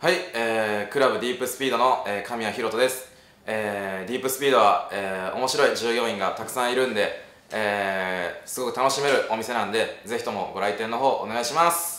はい、クラブディープスピードの、神谷浩人です。ディープスピードは、面白い従業員がたくさんいるんで、すごく楽しめるお店なんで、ぜひともご来店の方お願いします。